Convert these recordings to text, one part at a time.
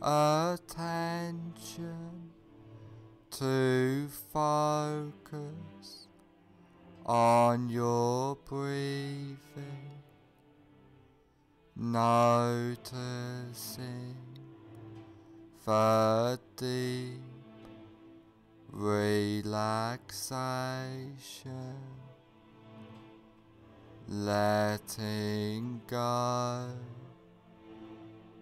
attention to focus on your breathing, noticing the deep relaxation, letting go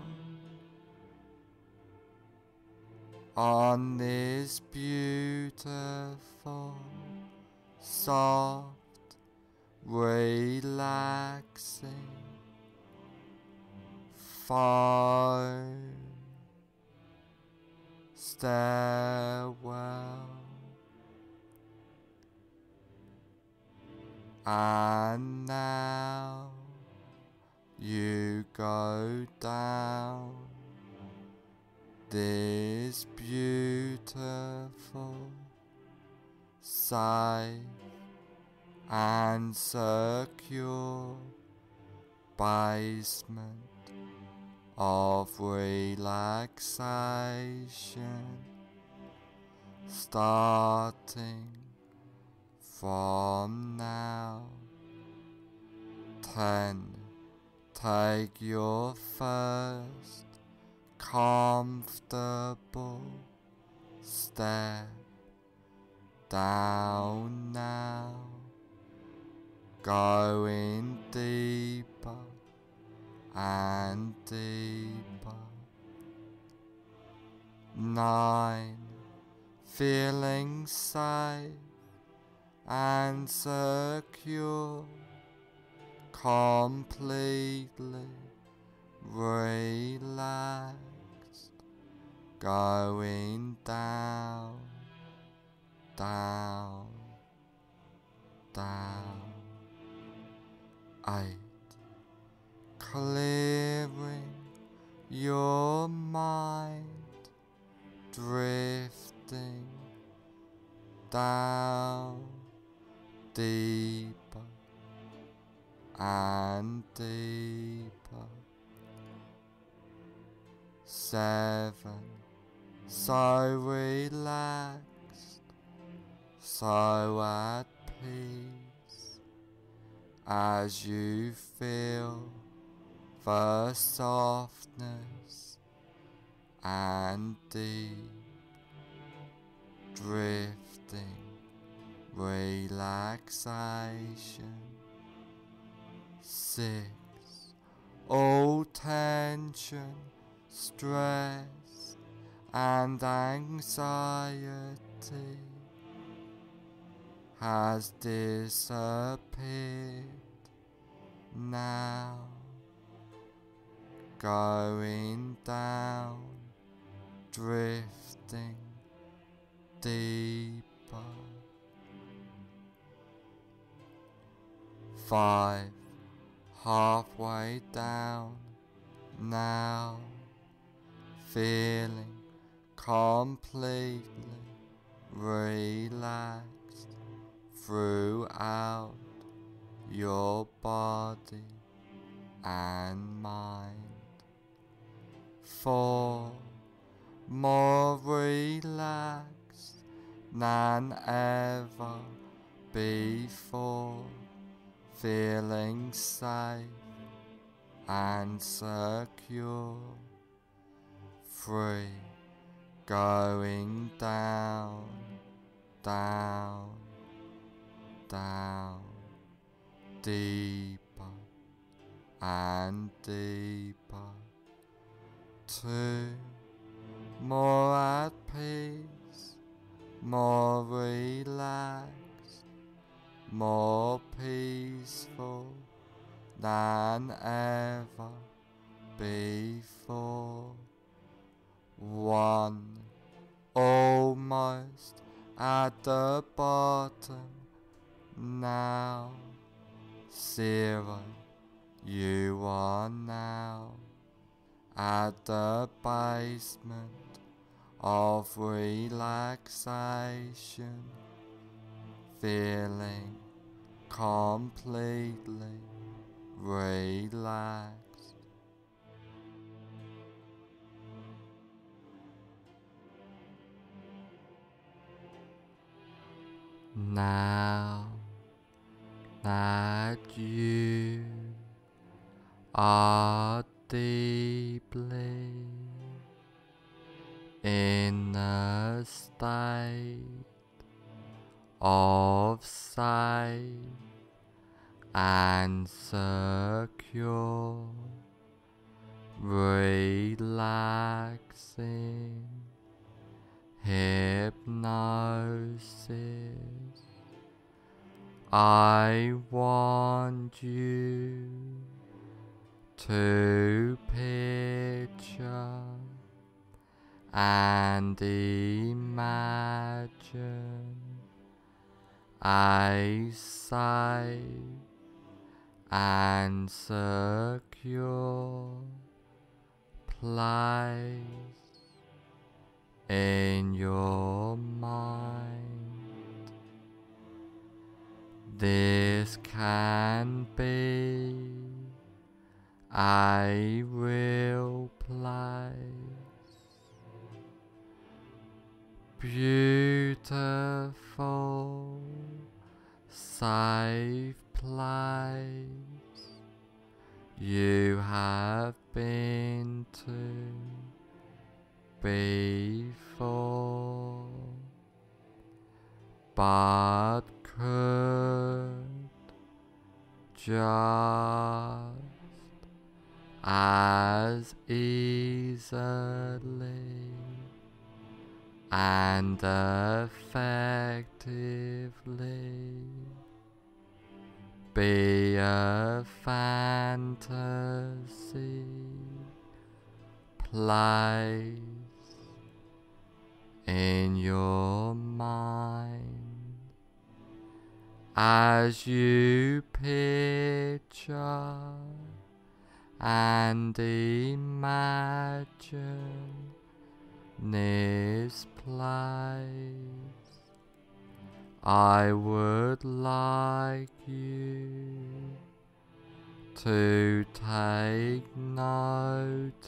on this beautiful, soft, relaxing foam stairwell. And now you go down this beautiful, safe and secure basement of relaxation, starting from now, 10 Take your first comfortable step down now, going deeper and deeper. 9, feeling safe and secure, completely relaxed, going down, down, down. 8, clearing your mind, drifting down deeper and deeper. 7, so relaxed, so at peace, as you feel the softness and deep drifting relaxation. 6, all tension, stress and anxiety has disappeared now, going down, drifting deeper. 5, halfway down now, feeling completely relaxed throughout your body and mind. 4, more relaxed than ever before, feeling safe and secure. 3, going down, down, down, deeper and deeper. 2, more at peace, more relaxed, more peaceful than ever before. 1, almost at the bottom now. 0, you are now at the basement of relaxation, feeling completely relaxed. Now that you are deeply in a state of safe and secure, relaxing hypnosis, I want you to picture and imagine a safe and secure place in your mind. This can be a real place, beautiful, safe place You have been to before, but could just as easily and effectively be a fantasy place in your mind as you picture and imagine this place. I would like you to take notice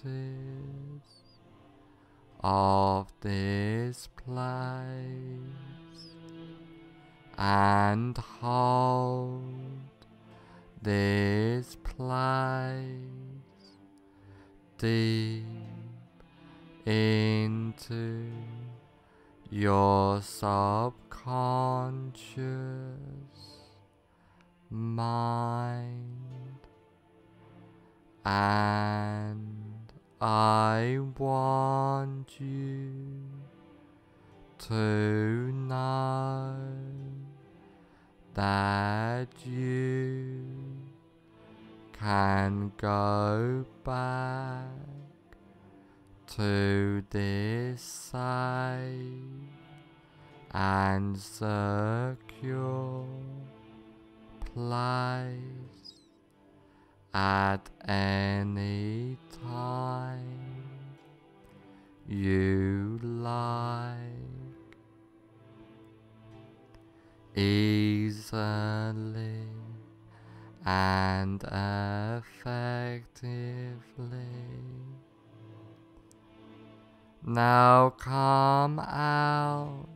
of this place and hold this place deep into your subconscious mind, and I want you to know that you can go back to this side and secure place at any time you like, easily and effectively. Now come out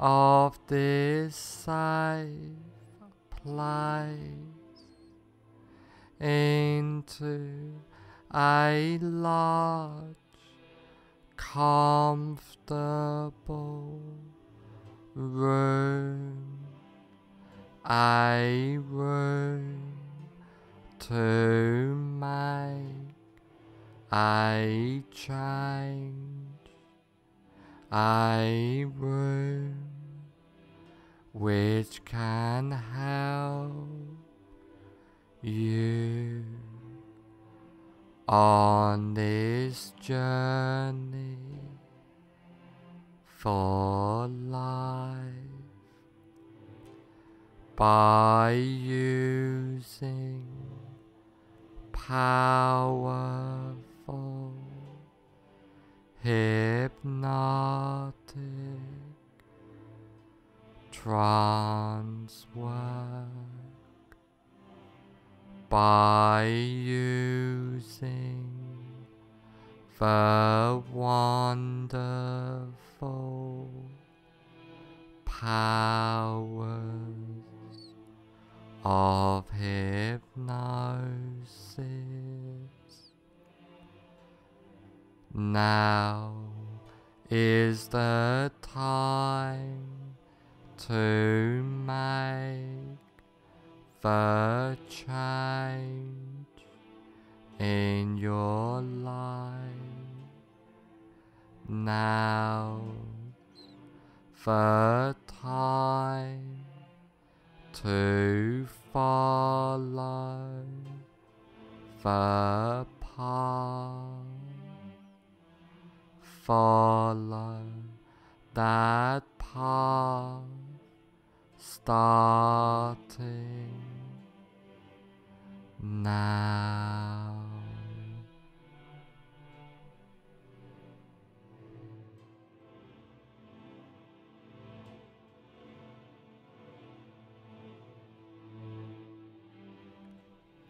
of this safe place into a large, comfortable room, a room to make a change, a room which can help you on this journey for life by using powerful hypnotic trance work, by using the wonderful powers of hypnosis. Now is the time to make the change in your life. Now the time to follow the path, follow that path, starting now.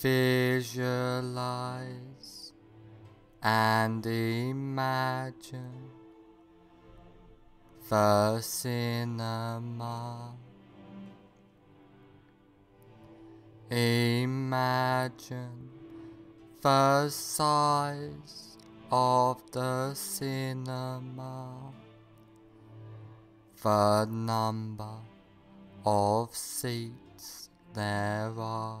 Visualize and imagine the cinema. Imagine the size of the cinema, the number of seats there are,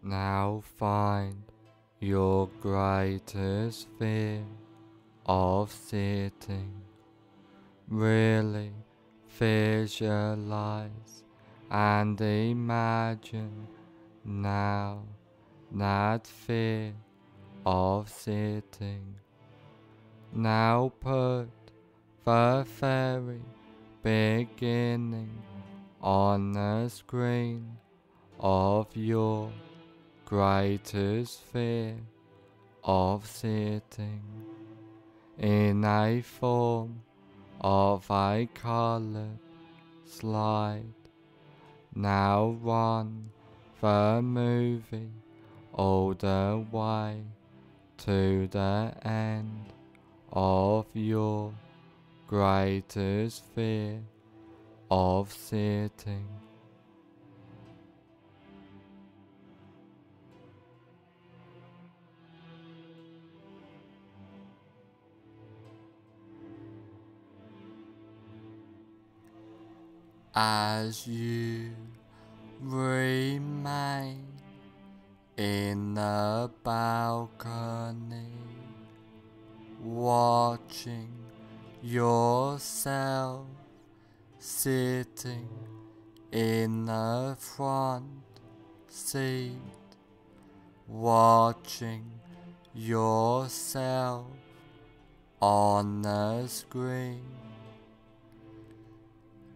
Now find your greatest fear of sitting. Really visualize and imagine now that fear of sitting. Now put the very beginning on the screen of your greatest fear of sitting in a form of a colored slide. Now run the movie all the way to the end of your greatest fear of sitting. As you remain in the balcony, watching yourself sitting in the front seat watching yourself on the screen.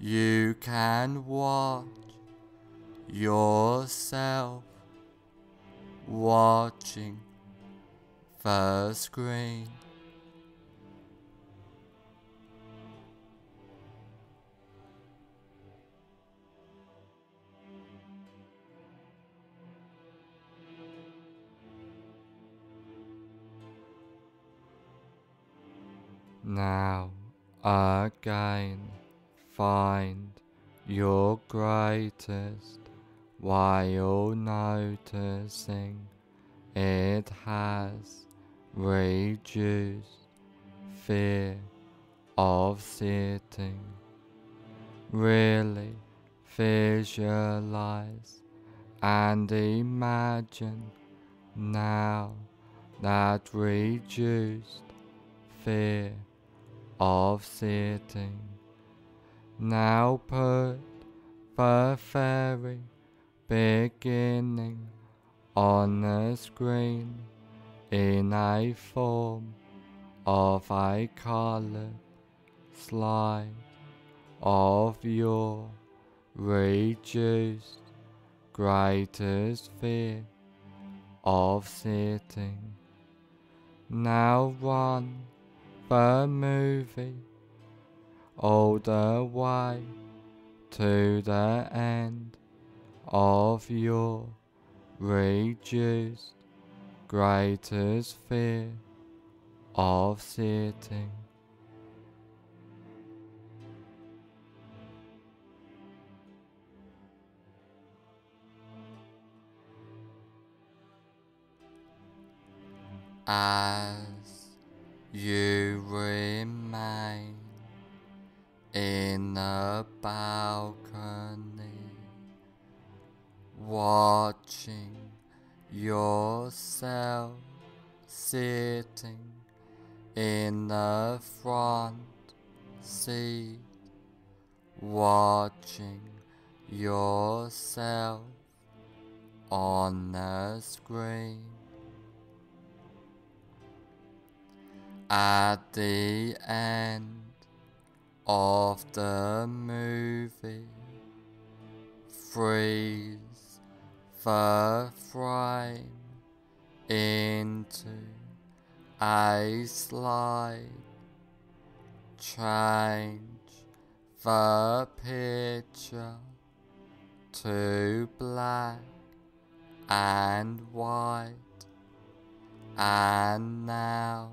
you can watch yourself watching the screen. Now again, find your greatest while noticing it has reduced fear of sitting. Really visualize and imagine now that reduced fear of sitting. Now put the very beginning on the screen in a form of a colored slide of your reduced greatest fear of sitting. Now run the movie all the way to the end of your reduced greatest fear of sitting. as you remain in the balcony, watching yourself sitting in the front seat, watching yourself on the screen. At the end of the movie, freeze the frame into a slide, change the picture to black and white, and now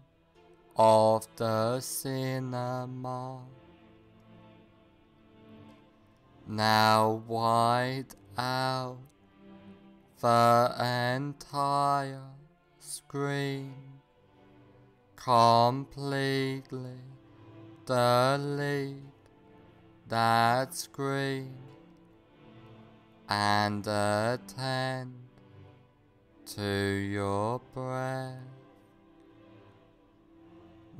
of the cinema. Now wide out the entire screen, completely delete that screen and attend to your breath.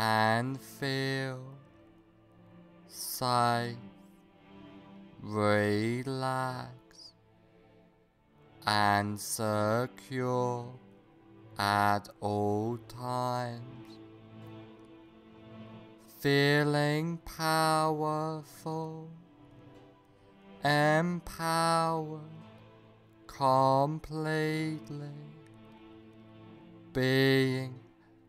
and feel safe, relaxed, and secure at all times, feeling powerful, empowered completely, being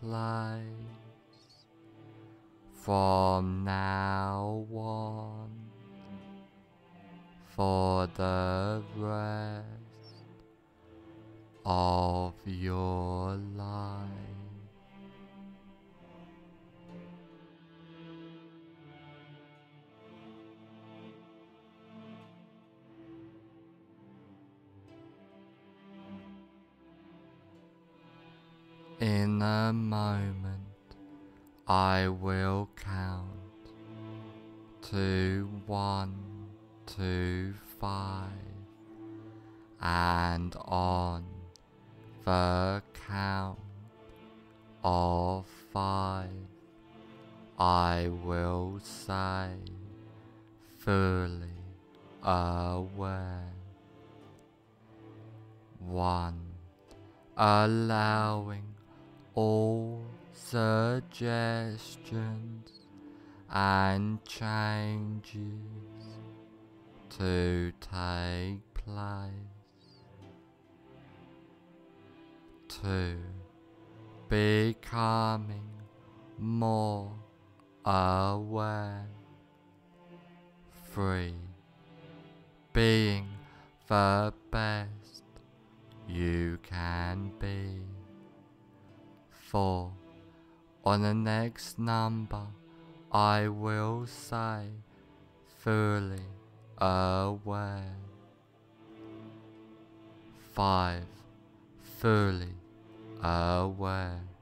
place from now on for the rest of your life. In a moment, I will count to 1 to 5, and on the count of 5, I will say, fully aware. 1. Allowing all suggestions and changes to take place. 2. Becoming more aware. 3. Being the best you can be. 4. On the next number, I will say, fully aware. 5. Fully aware.